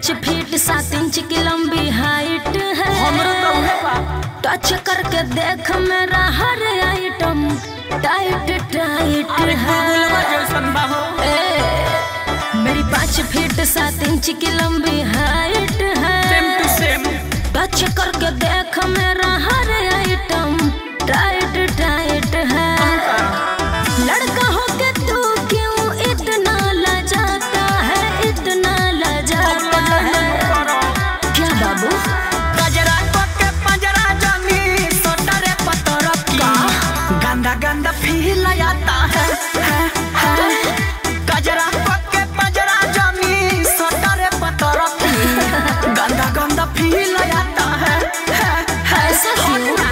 5 feet 7 inch की लंबी height है। टच करके देख मेरा हर आइटम टाइट टाइट है। मेरी 5 फीट 7 इंच की लंबी हाइट है। टच करके देख मेरा हर आइटम टाइट टाइट है। लड़का होके तू क्यों इतना लजाता है, इतना लजाता है? क्या बाबू गजरा के पंजरा जमी सोटरे पतरा का गंदा गंदा फील आता है। गजरा के पंजरा जमी सोटरे पतरा की गंदा गंदा फील आता है। ऐसा क्यों?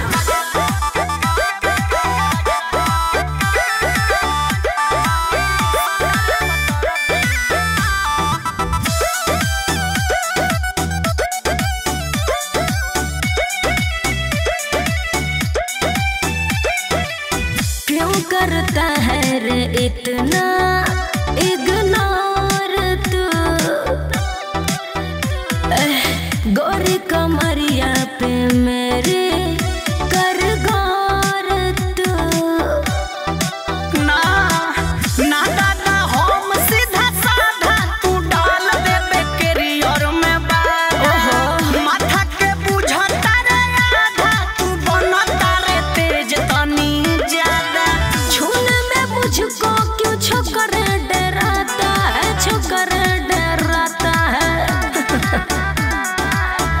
करता है रे इतना इग्नोर तू, गोरी कमरिया पे मेरे कर गौर तू। ना ना दादा होम सीधा साधा तू डाल दे बेकरियर में बार। माथा के बुझता रे आधा तू बनता रे तेज तनी ज्यादा। मुझको क्यों छोकरे डराता है, छोकरे डराता है?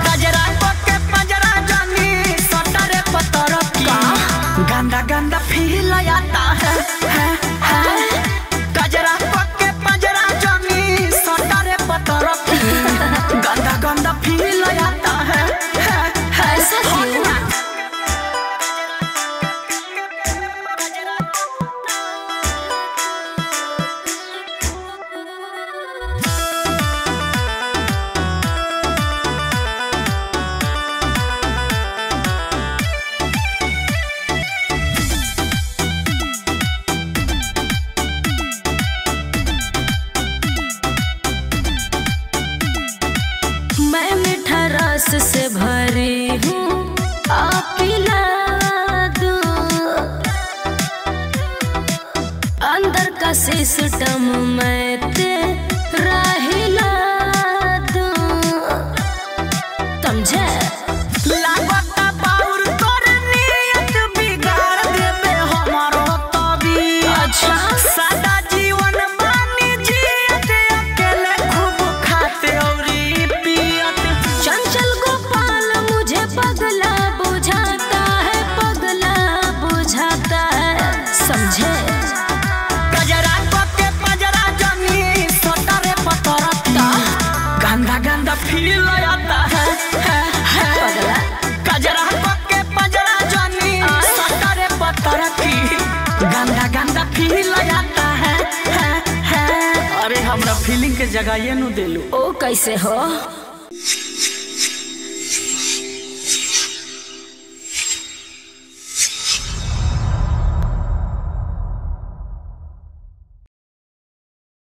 गजरा के पंजरा जानी सटरे पतर का गंदा गंदा फील आता है। गजरा के पंजरा जानी सटरे पतर की गंदा गंदा फील आता है। ऐसा क्यों? से भरी हूँ आप पिला दो। अंदर का सिस्टम मैं तेरा हिला दो। समझे? लागता बाउर तोर नियत बिगाड़ देबे हमारो तबी। अच्छा सादा जीवन मानी जीत अकेले खूब खाते औरी पियत। चंचल पगला बुझाता है, पगला बुझाता है। समझे? गजरा के पंजरा जमी सटरे पतर का गंदा गंदा फील आता है। गजरा के पंजरा जमी सटरे पतर की गंदा गंदा फील आता है। अरे हमरा फीलिंग के जगह ये न देलू। ओ कैसे हो?